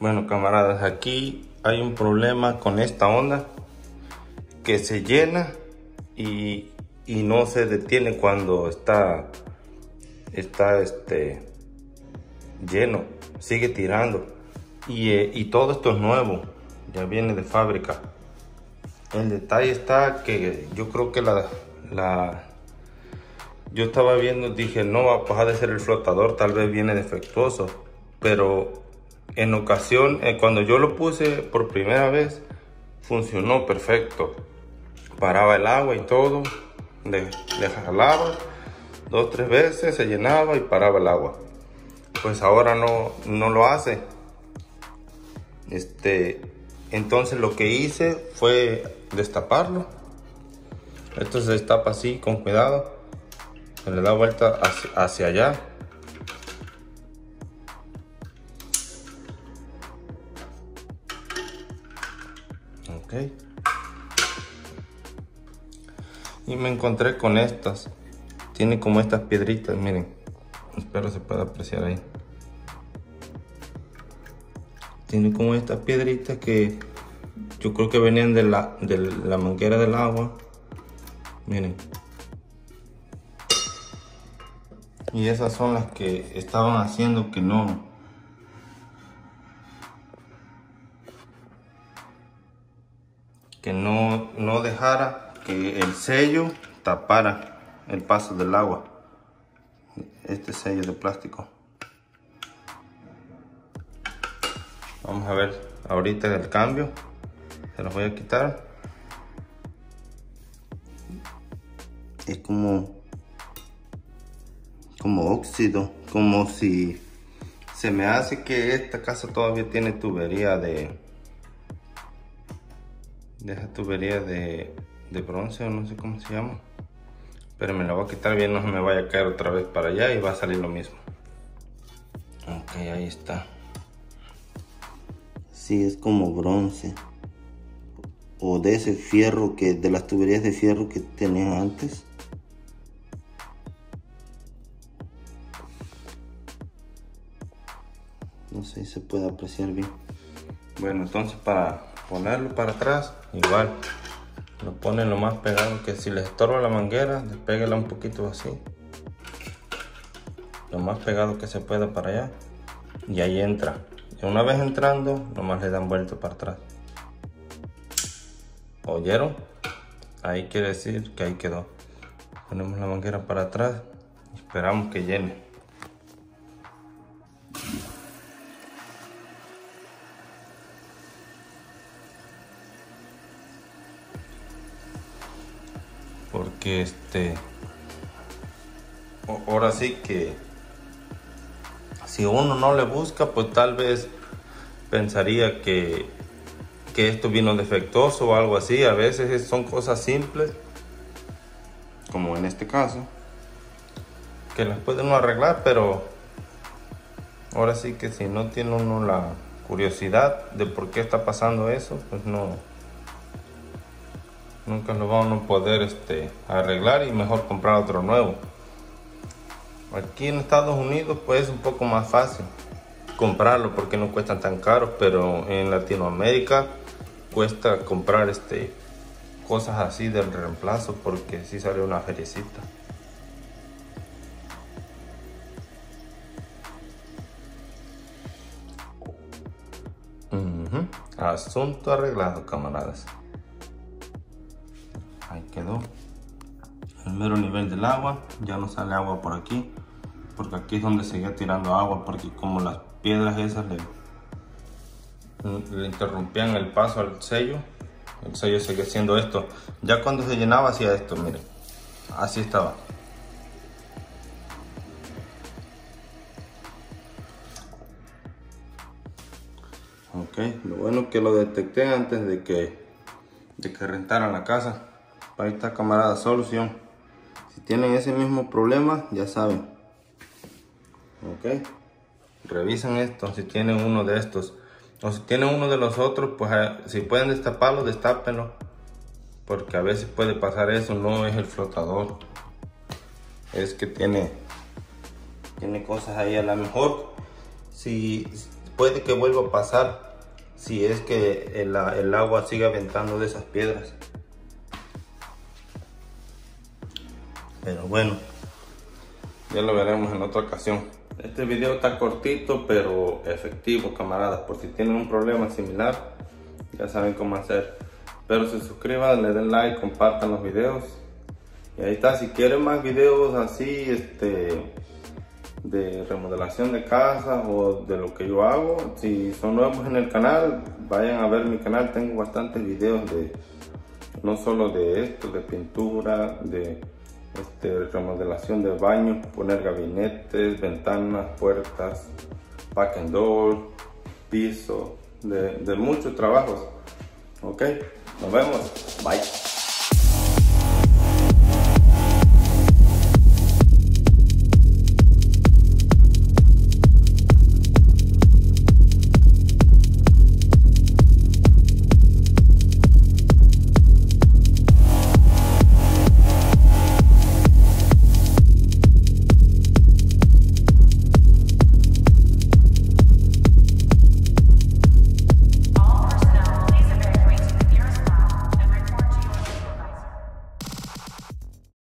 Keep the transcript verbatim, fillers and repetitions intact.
Bueno, camaradas, aquí hay un problema con esta onda que se llena y, y no se detiene cuando está está este lleno, sigue tirando y, eh, y todo esto es nuevo, ya viene de fábrica. El detalle está que yo creo que la, la yo estaba viendo, dije, no, pues ha de ser el flotador, tal vez viene defectuoso, pero en ocasión, eh, cuando yo lo puse por primera vez, funcionó perfecto, paraba el agua y todo, le, le jalaba dos, tres veces, se llenaba y paraba el agua. Pues ahora no, no lo hace. Este, entonces lo que hice fue destaparlo. Esto se destapa así, con cuidado. Se le da vuelta hacia, hacia allá. Ok. Y me encontré con estas. Tiene como estas piedritas, miren. Espero se pueda apreciar ahí. Tiene como estas piedritas que yo creo que venían de la, de la manguera del agua. Miren. Y esas son las que estaban haciendo que no. Que no, no dejara que el sello tapara el paso del agua. Este sello de plástico. Vamos a ver ahorita el cambio. Se los voy a quitar. Es como como óxido, como si se me hace que esta casa todavía tiene tubería de de esa tubería de, de bronce, o no sé cómo se llama. Pero me la voy a quitar bien, no se me vaya a caer otra vez para allá y va a salir lo mismo. Ok, ahí está. Sí, es como bronce. O de ese fierro que, de las tuberías de fierro que tenían antes. No sé si se puede apreciar bien. Bueno, entonces para ponerlo para atrás, igual. Lo ponen lo más pegado, que si les estorba la manguera, despéguela un poquito así. Lo más pegado que se pueda para allá. Y ahí entra. Y una vez entrando, nomás le dan vuelta para atrás. ¿Oyeron? Ahí quiere decir que ahí quedó. Ponemos la manguera para atrás. Esperamos que llene. Porque este ahora sí que si uno no le busca, pues tal vez pensaría que, que esto vino defectuoso o algo así. A veces son cosas simples, como en este caso, que las puede uno arreglar, pero ahora sí que si no tiene uno la curiosidad de por qué está pasando eso, pues no, nunca lo vamos a poder este, arreglar, y mejor comprar otro nuevo. Aquí en Estados Unidos pues es un poco más fácil comprarlo porque no cuestan tan caros, pero en Latinoamérica cuesta comprar este, cosas así del reemplazo, porque sí sale una feriecita. Uh-huh. Asunto arreglado, camaradas. Ahí quedó el mero nivel del agua. Ya no sale agua por aquí, porque aquí es donde seguía tirando agua, porque como las piedras esas le, le interrumpían el paso al sello, el sello seguía haciendo esto. Ya cuando se llenaba hacía esto, miren, así estaba. Ok, lo bueno que lo detecté antes de que, de que rentaran la casa. Ahí está, camarada, solución. Si tienen ese mismo problema, ya saben. Ok. Revisan esto, si tienen uno de estos. O si tienen uno de los otros, pues si pueden destaparlo, destápenlo. Porque a veces puede pasar eso, no es el flotador. Es que tiene, tiene cosas ahí a lo mejor. Si puede que vuelva a pasar si es que el, el agua sigue aventando de esas piedras. Pero bueno, ya lo veremos en otra ocasión. Este video está cortito pero efectivo, camaradas. Por si tienen un problema similar, ya saben cómo hacer. Pero se suscriban, le den like, compartan los videos. Y ahí está, si quieren más videos así, este, de remodelación de casas o de lo que yo hago. Si son nuevos en el canal, vayan a ver mi canal. Tengo bastantes videos de, no solo de esto, de pintura, de este, remodelación de baños, poner gabinetes, ventanas, puertas, back and door, piso, de, de muchos trabajos. Ok, nos vemos, bye.